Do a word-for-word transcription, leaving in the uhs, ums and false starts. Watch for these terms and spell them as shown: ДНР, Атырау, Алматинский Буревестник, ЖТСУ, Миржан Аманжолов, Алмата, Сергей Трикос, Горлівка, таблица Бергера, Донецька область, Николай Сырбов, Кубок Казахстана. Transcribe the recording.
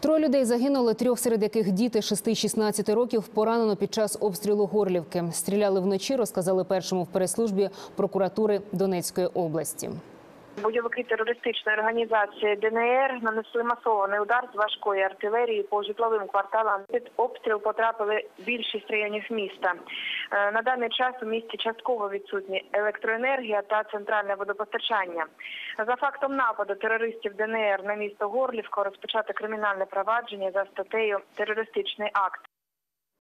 Троє людей загинули, трьох серед яких діти шести-шістнадцяти років, поранено під час обстрілу Горлівки. Стріляли вночі, розказали першому в прес-службі прокуратури Донецької області. Бойовики терористичної організації Д Н Р нанесли масований удар з важкої артилерії по житловим кварталам. Під обстріл потрапили більшість районів міста. На даний час у місті частково відсутні електроенергія та центральне водопостачання. За фактом нападу терористів Д Н Р на місто Горлівка розпочато кримінальне провадження за статтею «Терористичний акт».